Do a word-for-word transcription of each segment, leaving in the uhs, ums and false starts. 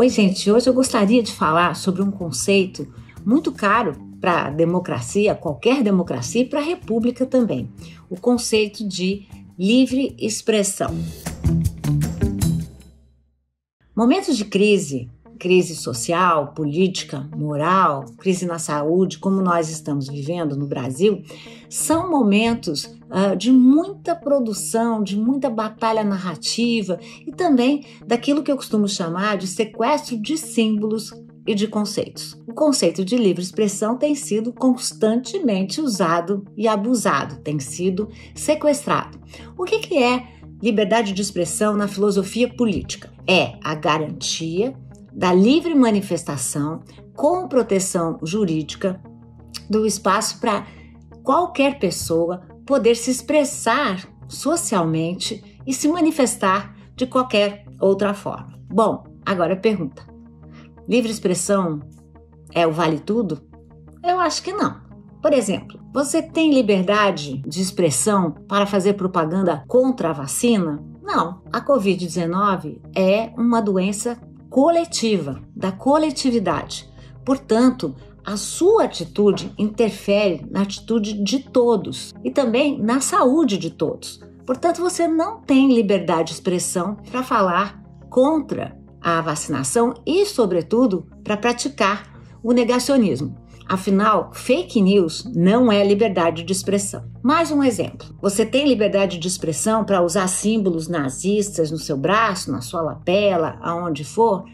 Oi, gente, hoje eu gostaria de falar sobre um conceito muito caro para a democracia, qualquer democracia, e para a república também, o conceito de livre expressão. Momentos de crise, crise social, política, moral, crise na saúde, como nós estamos vivendo no Brasil, são momentos uh, de muita produção, de muita batalha narrativa e também daquilo que eu costumo chamar de sequestro de símbolos e de conceitos. O conceito de livre expressão tem sido constantemente usado e abusado, tem sido sequestrado. O que que é liberdade de expressão na filosofia política? É a garantia da livre manifestação com proteção jurídica do espaço para qualquer pessoa poder se expressar socialmente e se manifestar de qualquer outra forma. Bom, agora pergunta: livre expressão é o vale tudo? Eu acho que não. Por exemplo, você tem liberdade de expressão para fazer propaganda contra a vacina? Não. A covid dezenove é uma doença coletiva, da coletividade. Portanto, a sua atitude interfere na atitude de todos e também na saúde de todos. Portanto, você não tem liberdade de expressão para falar contra a vacinação e, sobretudo, para praticar o negacionismo. Afinal, fake news não é liberdade de expressão. Mais um exemplo. Você tem liberdade de expressão para usar símbolos nazistas no seu braço, na sua lapela, aonde for?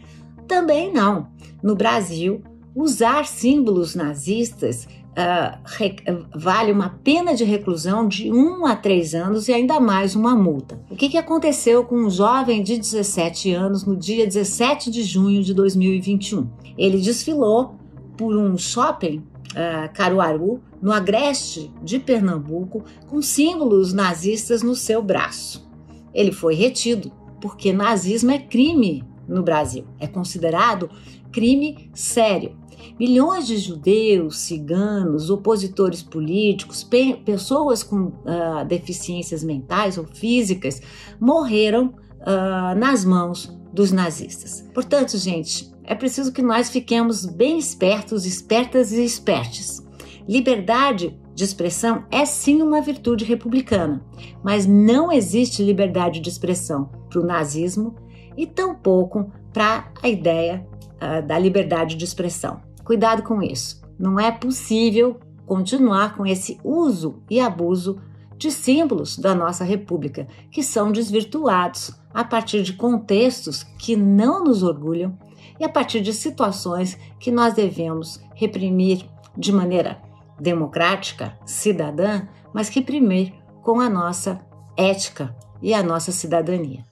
Também não. No Brasil, usar símbolos nazistas uh, re- vale uma pena de reclusão de um a três anos e ainda mais uma multa. O que que aconteceu com um jovem de dezessete anos no dia dezessete de junho de dois mil e vinte e um? Ele desfilou por um shopping, uh, Caruaru, no agreste de Pernambuco, com símbolos nazistas no seu braço. Ele foi retido, porque nazismo é crime no Brasil, é considerado crime sério. Milhões de judeus, ciganos, opositores políticos, pe- pessoas com uh, deficiências mentais ou físicas morreram uh, nas mãos dos nazistas. Portanto, gente, é preciso que nós fiquemos bem espertos, espertas e espertes. Liberdade de expressão é sim uma virtude republicana, mas não existe liberdade de expressão para o nazismo e tampouco para a ideia uh, da liberdade de expressão. Cuidado com isso. Não é possível continuar com esse uso e abuso de símbolos da nossa república, que são desvirtuados a partir de contextos que não nos orgulham e a partir de situações que nós devemos reprimir de maneira democrática, cidadã, mas reprimir com a nossa ética e a nossa cidadania.